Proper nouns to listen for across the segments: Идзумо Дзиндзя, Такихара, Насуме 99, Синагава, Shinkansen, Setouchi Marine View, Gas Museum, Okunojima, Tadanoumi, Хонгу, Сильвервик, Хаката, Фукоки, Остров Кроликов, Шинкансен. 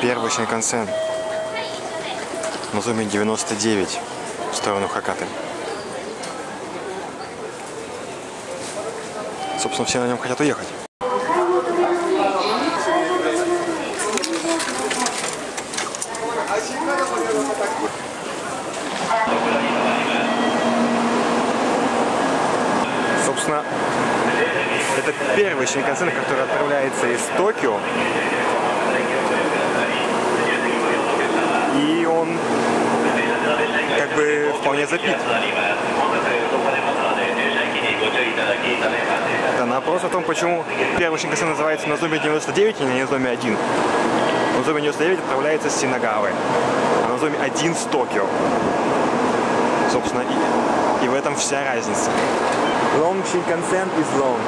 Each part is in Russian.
Первый Шинкансен. Насуме 99 в сторону Хакаты. Собственно, все на нем хотят уехать. Собственно, это первый Шинкансен, который отправляется из Токио. И он как бы вполне запит. Да, на вопрос о том, почему первый Шинкансен называется Насуме 99, а не Насуме 1. Насуме 99 отправляется с Синагавы, а Насуме 1 с Токио. Собственно, и в этом вся разница. Long Shinkansen is long.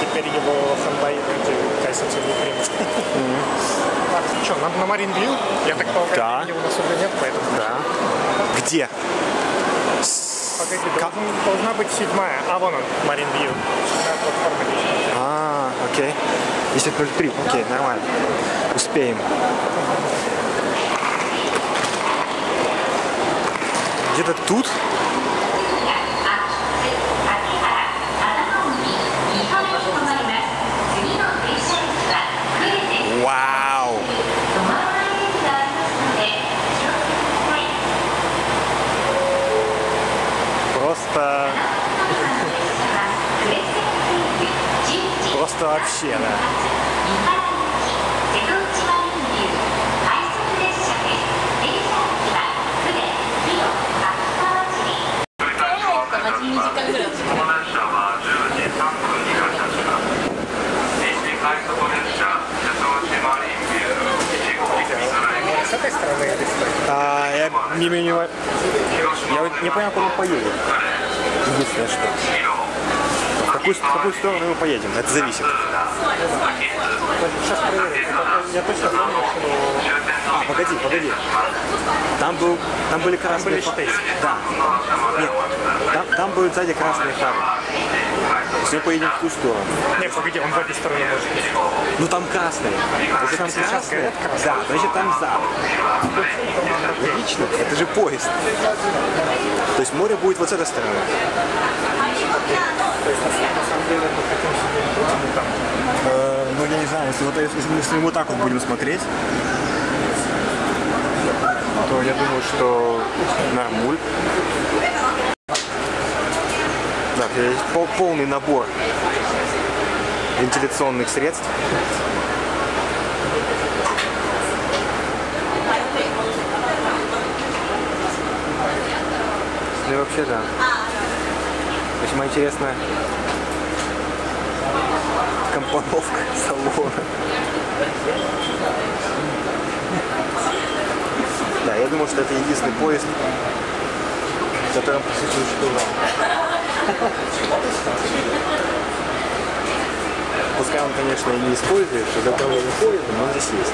Теперь его фанбай кайсацию не примут. Так, что, на Марин Вью? Я так полагаю, его на суде нет, поэтому... Да. Где? Погоди, должна быть седьмая. А, вон он, Марин Вью. А, окей. 10.03, окей, нормально. Успеем. Где-то тут? Вау! Просто вообще, да. Я вот не понял, куда мы поедем. Единственное, что. В какую сторону мы поедем? Это зависит. Сейчас проверим. Я точно помню, что... А, погоди. Там были красные фары. Да. Нет. Там были сзади красные фары. Если мы поедем в ту сторону. Нет, погоди, он в этой стороне может быть. Ну там красные. Если там сейчас красные, да, значит там запад. Логично, это же поезд. То есть море будет вот с этой стороны. То есть на самом деле мы хотим сидеть там. Ну я не знаю, если мы вот так вот будем смотреть, то я думаю, что нормуль. Так, здесь полный набор вентиляционных средств. Ну и вообще, да. Весьма интересная компоновка салона. Да, я думаю, что это единственный поезд, в котором присутствует штурвал. Пускай он, конечно, и не использует, что для того не ходит, но он здесь есть.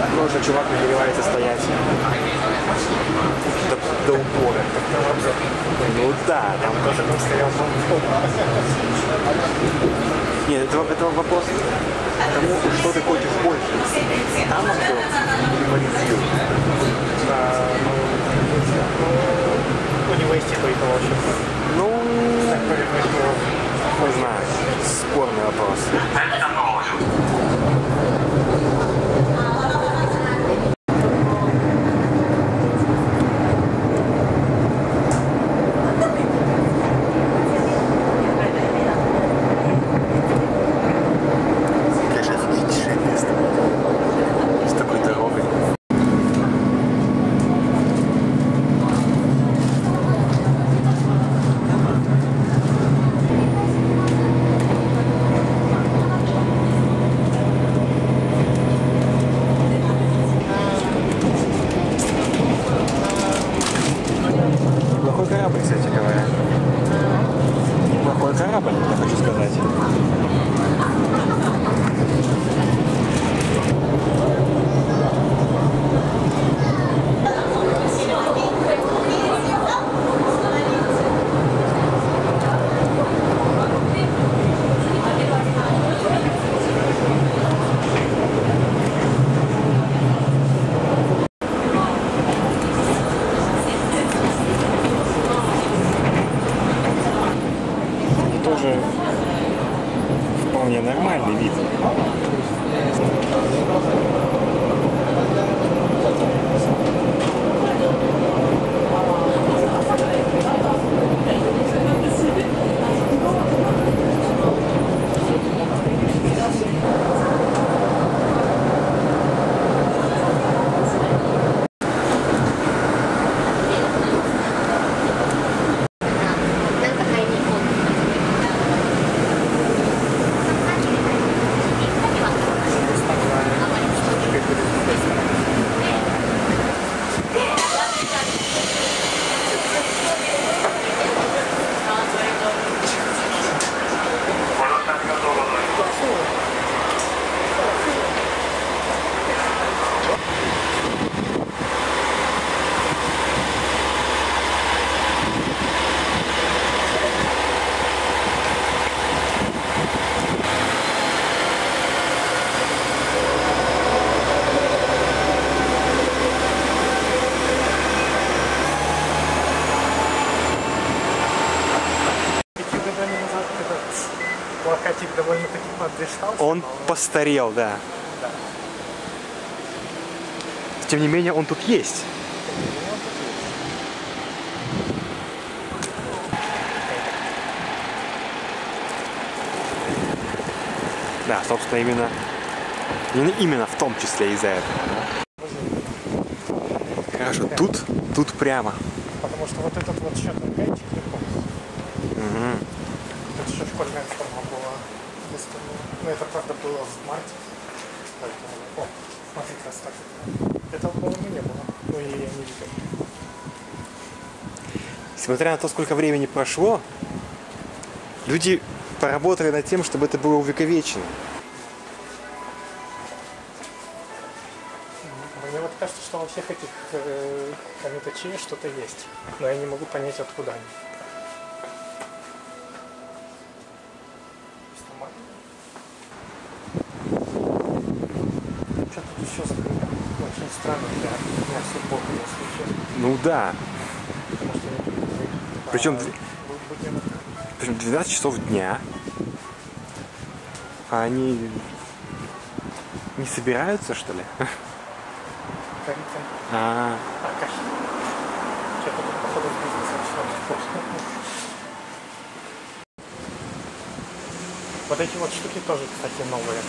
Так можно, чувак, не переливается стоять. Ну да, там тоже он стоял. Нет, это вопрос к тому, что ты хочешь больше. Там все или полицию. У него есть типа и получше. Ну, не знаю, спорный вопрос. Он постарел, да. Тем не менее, он тут есть. Да, собственно, именно, в том числе из-за этого. Хорошо, тут прямо. Потому что вот этот вот счет гайчик легко. Тут еще школьная форма была. Ну, это, правда, было в марте. Поэтому... О, смотри, как раз так. Этого, по-моему, не было. Ну, или я не видел. Несмотря на то, сколько времени прошло, люди поработали над тем, чтобы это было увековечено. Мне вот кажется, что во всех этих комитачей что-то есть. Но я не могу понять, откуда они. Ну да. Причем 12 часов дня. А они не собираются, что ли? А. Вот эти вот штуки тоже, кстати, новые.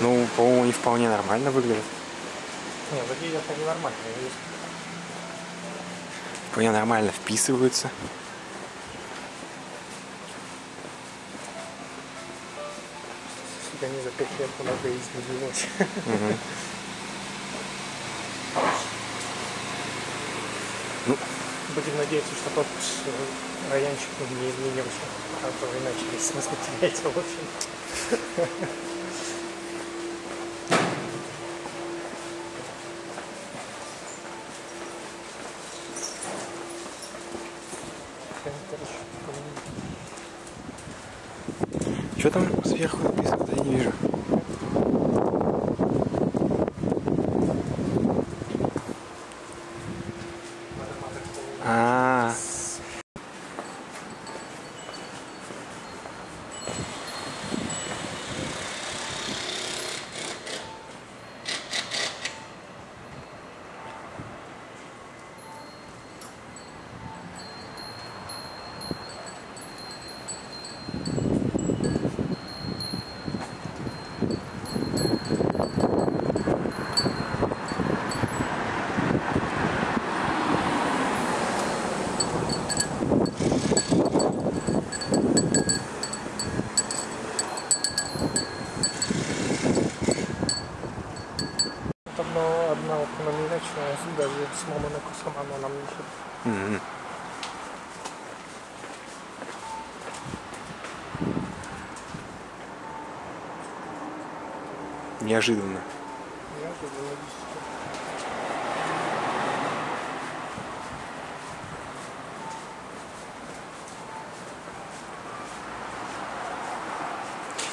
Ну, по-моему, они вполне нормально выглядят. Не, выглядят они нормально. Вполне нормально вписываются. Что-то они за 5 лет много изменилось. Будем надеяться, что тот райончик не изменился. А то иначе весь смысл теряется, в общем. Что там сверху написано? Да я не вижу. Неожиданно.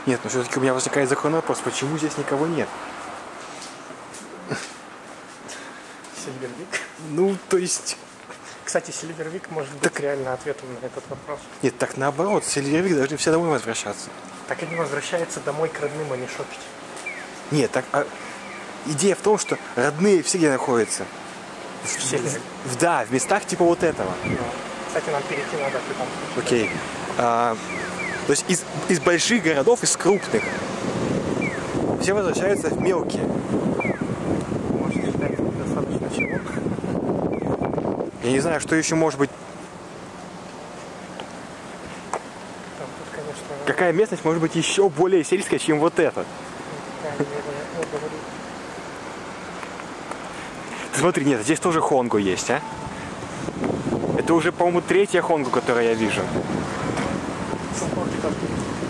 Нет, но все-таки у меня возникает законный вопрос, почему здесь никого нет? Сильвервик? Ну, то есть... Кстати, Сильвервик может быть так... реально ответом на этот вопрос. Нет, так наоборот, Сильвервик должны все домой возвращаться. Так они возвращаются домой к родным, а не шопить. Нет, так а идея в том, что родные всегда находятся. Да, в местах типа вот этого. Кстати, нам перейти надо. Окей. То есть из больших городов, из крупных, все возвращаются в мелкие. Может, и ждать достаточно чего. Я не знаю, что еще может быть. Там, тут, конечно... Какая местность может быть еще более сельская, чем вот эта? Смотри, нет, здесь тоже Хонгу есть, а? Это уже, по-моему, третья Хонгу, которую я вижу.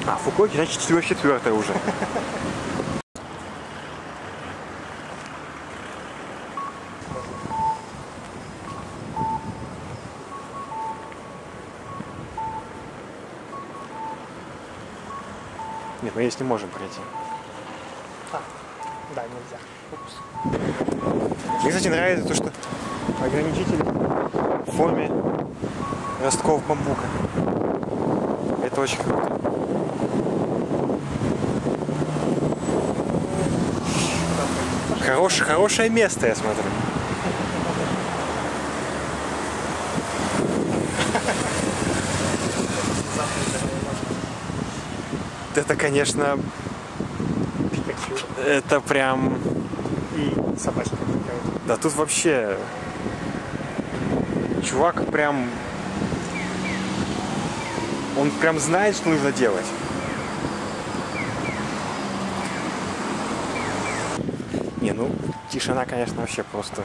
А, Фукоки, значит, четвертая уже. Нет, мы здесь не можем пройти. Да, нельзя. Упс. Мне, кстати, нравится то, что ограничитель в форме ростков бамбука. Это очень круто. Хорошее место, я смотрю. Это, конечно... Это прям... И собачка. Да, тут вообще... Чувак прям... Он прям знает, что нужно делать. Не, ну, тишина, конечно, вообще просто...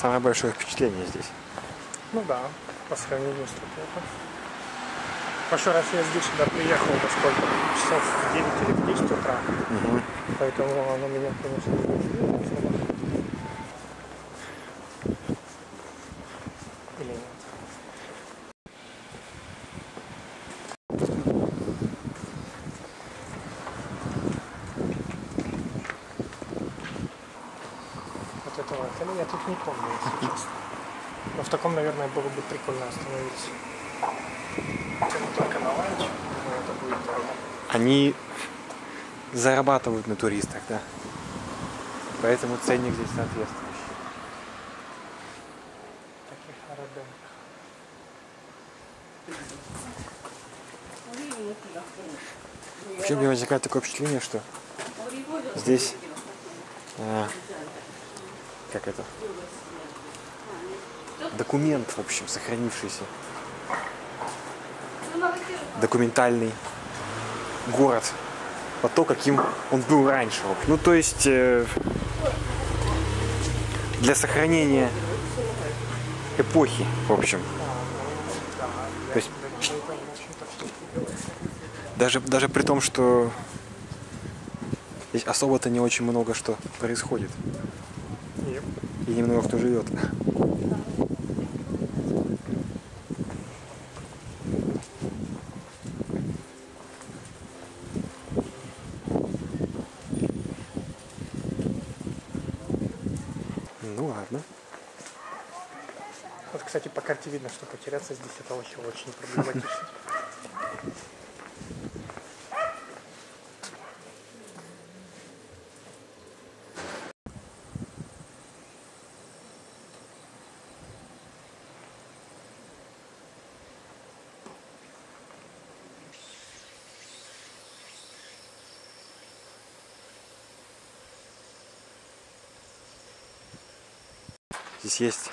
Самое большое впечатление здесь. Ну да, по сравнению с другим. В прошлый раз я здесь сюда приехал во сколько? Часов в 9 или в 10 утра. Угу. Поэтому оно меня, конечно, не удивило. Или нет? Вот этого отеля я тут не помню, если честно. Но в таком, наверное, было бы прикольно остановиться. Они зарабатывают на туристах, да. Поэтому ценник здесь соответствующий. Вообще, у меня возникает такое впечатление, что здесь... как это? Документ, в общем, сохранившийся. Документальный город по то, каким он был раньше. Ну, то есть для сохранения эпохи, в общем. То есть, даже при том, что здесь особо-то не очень много что происходит. И немного кто живет. Ну ладно. Вот, кстати, по карте видно, что потеряться здесь это очень проблематично. Здесь есть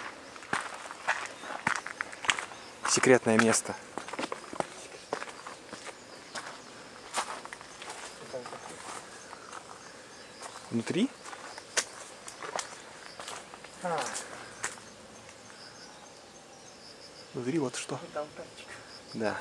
секретное место. Внутри? Внутри вот что? Да.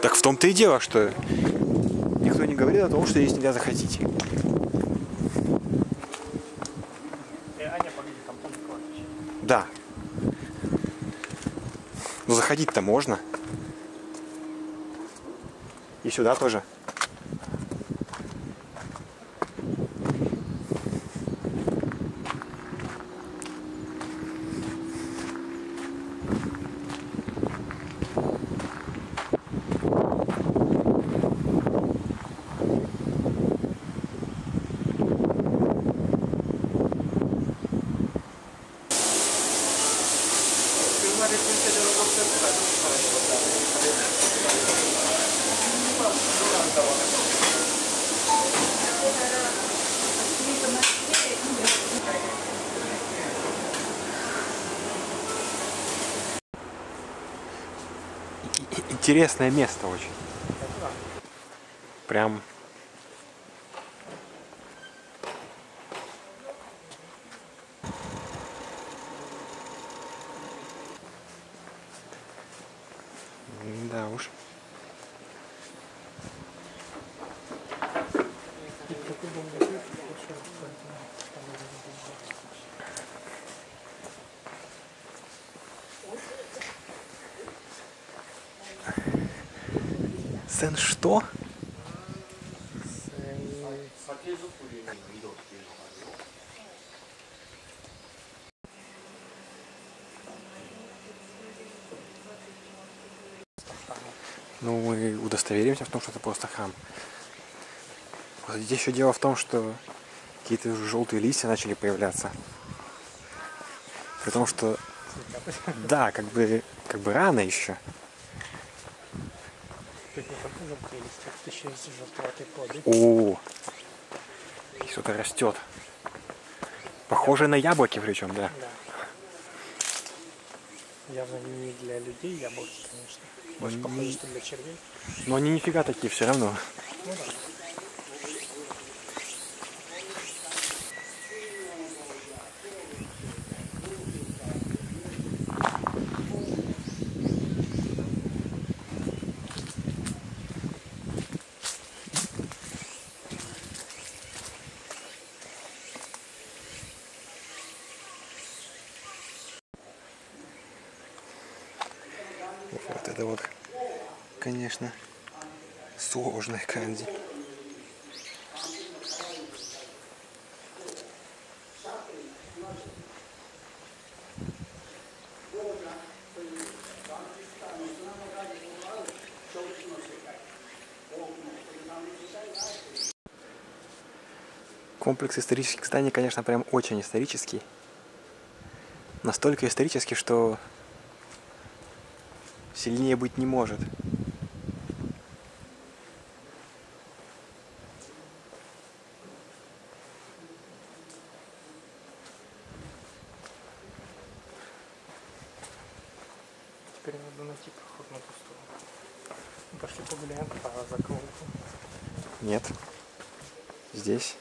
Так в том-то и дело, что никто не говорит о том, что здесь нельзя заходить. Да. Но заходить-то можно. И сюда тоже. Интересное место очень. Прям да уж. Сен что? Ну, мы удостоверимся в том, что это просто храм. Вот здесь еще дело в том, что какие-то желтые листья начали появляться. При том, что... Да, как бы рано еще. О, что-то растет. Похоже на яблоки, причем, да. Да. Явно не для людей яблоки, конечно. Больше похоже, что для червей. Но они нифига такие все равно. Ну, да. Вот это вот, конечно, сложная канди. Комплекс исторических зданий, конечно, прям очень исторический. Настолько исторический, что... сильнее быть не может. Теперь надо найти проход. на ту сторону. Пошли погуляем по заколоту. Нет. Здесь?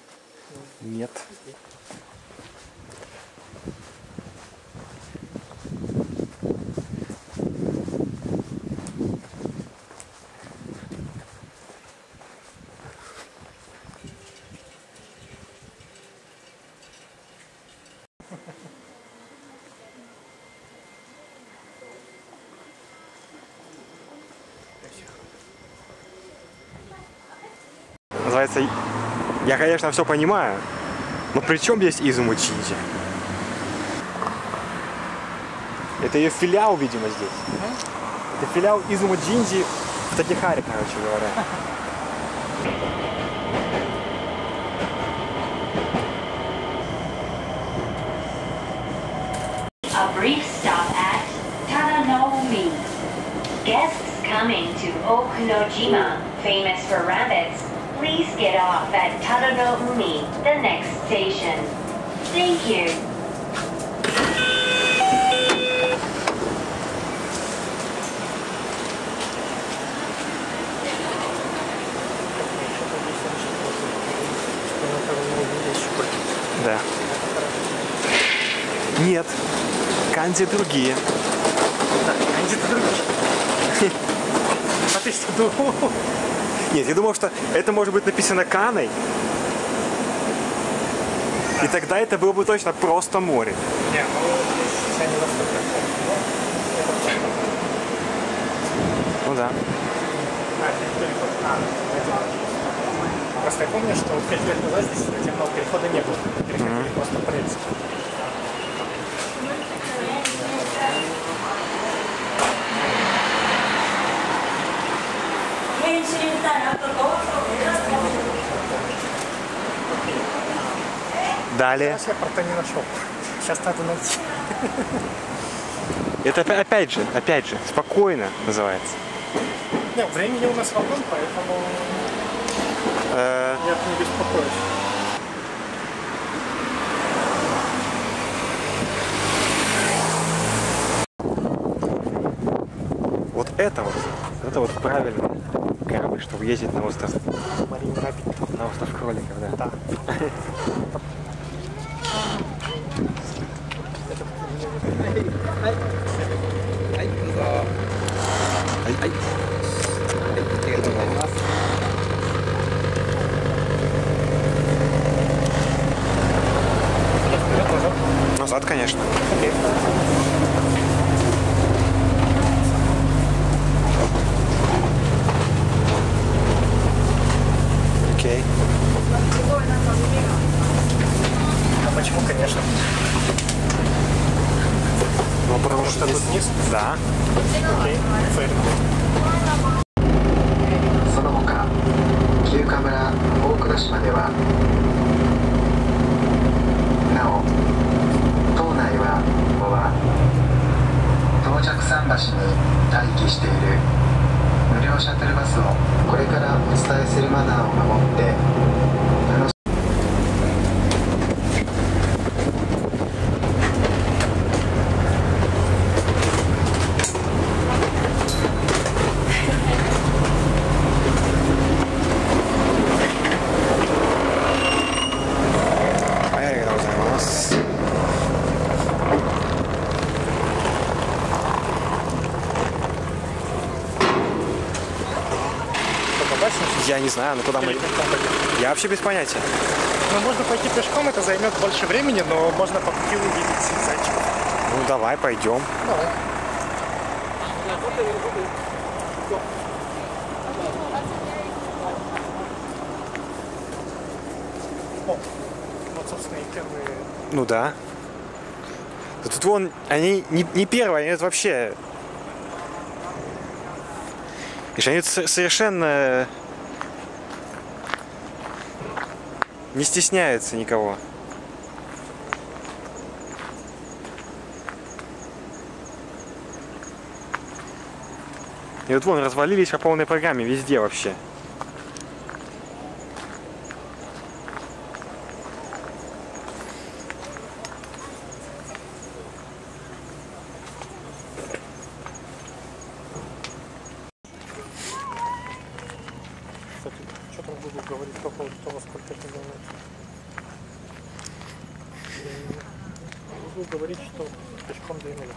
Нет. Здесь. Называется, я, конечно, все понимаю, но при чем здесь Идзумо Дзиндзя? Это ее филиал, видимо, здесь. Это филиал Идзумо Дзиндзя в Такихаре, короче говоря. A brief stop at Tadanoumi. Guests coming to Okunojima, famous for rabbits. Please get off at Tadanoumi, the next station. Thank you. Да. Нет, канди другие. Да, канди другие. А ты что думал? Нет, я думал, что это может быть написано каной. Да. И тогда это было бы точно просто море. Нет, ну здесь вся не настолько. Ну да. Просто я помню, что 5 лет назад здесь совсем много перехода не было. Переходили просто по рельсам. Далее. Сейчас я порта не нашел. Сейчас надо найти. Это опять же, спокойно называется. Нет, времени у нас свободно, поэтому я не беспокоюсь. Вот это правильно. Корабль, чтобы ездить на остров. Марин Рабит. На остров кроликов, да. Да. Назад, конечно. Окей. Окей. А почему, конечно? Ну, потому что тут вниз? Да. Окей. Я не знаю, но куда мы... Я вообще без понятия. Ну, можно пойти пешком, это займет больше времени, но можно по пути увидеть зайчиков. Ну, давай, пойдем. Давай. О, вот, собственно, и первые... Ну, да. Тут вон, они не первые, они вообще... И они совершенно... Не стесняется никого. И вот вон развалились по полной программе везде вообще. буду говорить по поводу того, сколько это занять. Буду говорить, что пешком 2 минуты.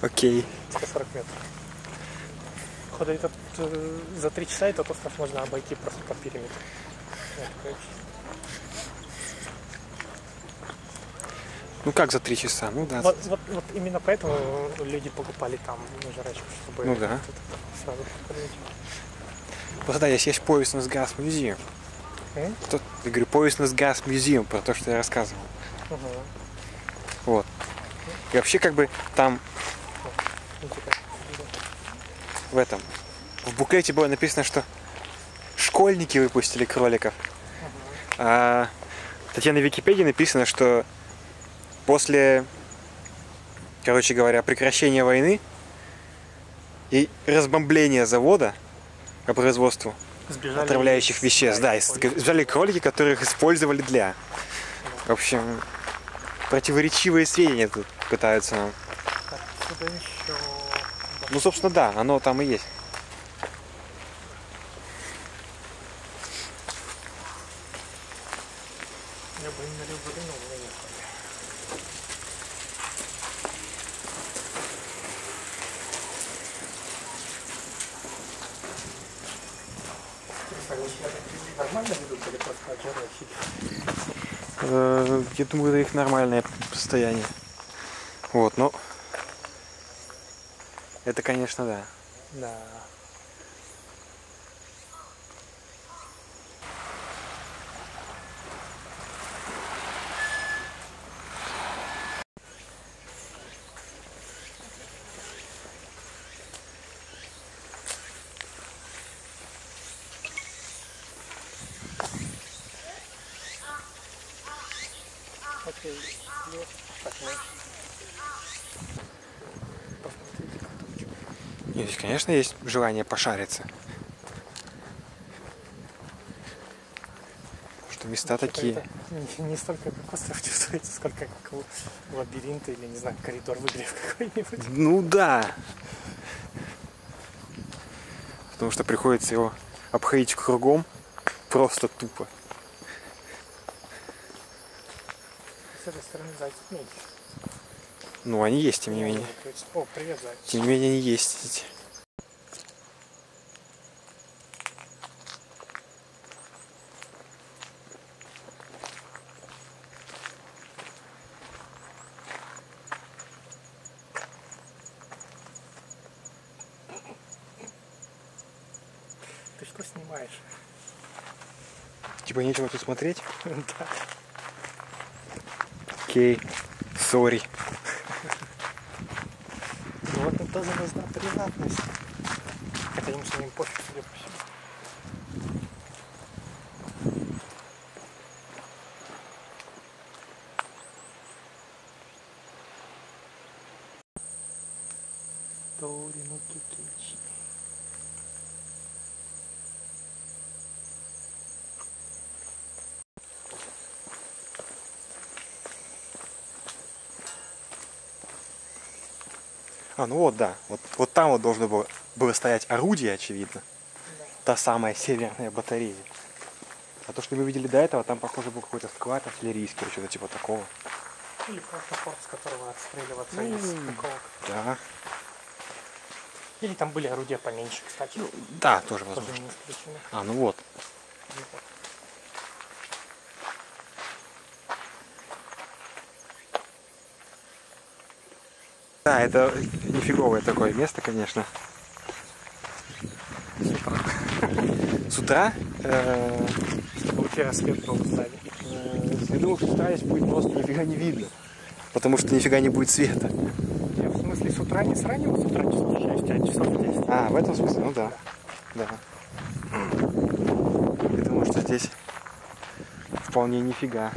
Окей. 40 метров. Хода этот, за 3 часа этот остров можно обойти просто по периметру. Вот, ну как за 3 часа? Ну да. Вот именно поэтому люди покупали там жрачку, чтобы... Ну да. Сразу да, есть повесть на Gas Museum. Я говорю, повесть на Gas Museum, про то, что я рассказывал. Угу. Вот. И вообще как бы там... В этом. В буклете было написано, что школьники выпустили кроликов. Угу. А статья на Википедии написано, что после, короче говоря, прекращения войны и разбомбления завода по производству сбежали отравляющих веществ, да, сбежали кролики, которых использовали для... В общем, противоречивые сведения тут пытаются нам. Ну, собственно, да, оно там и есть. Я думаю, это их нормальное состояние. Вот, но это, конечно, да. Да. Здесь, конечно, есть желание пошариться. Что места такие. Не столько как остров чувствуется, сколько как лабиринт или, не знаю, коридор в игре какой-нибудь. Ну да. Потому что приходится его обходить кругом просто тупо. С этой стороны зайцев меньше. Ну, они есть, тем не менее. О, привет, зайцы. Тем не менее, они есть. Ты что снимаешь? Типа нечего тут смотреть? Да. Окей, сори. Вот им тоже нужна признатность. Хотя им самим пофиг, судя по всему. А, ну вот, да. Вот там вот должно было стоять орудие, очевидно. Да. Та самая северная батарея. А то, что мы видели до этого, там, похоже, был какой-то склад артиллерийский, что-то типа такого. Или просто порт, с которого отстреливаться из какого-то. Да. Или там были орудия поменьше, кстати. Ну, да, тоже возможно. Тоже не а, ну вот. Да, это нифиговое такое место, конечно. С утра? Чтобы у тебя рассвет был в зале. Я думал, что с утра здесь будет просто нифига не видно. Потому что нифига не будет света. Я в смысле с утра не с раннего, с утра часов 6, а часов 10. А, в этом смысле, ну да. Да. Я думаю, что здесь вполне нифига.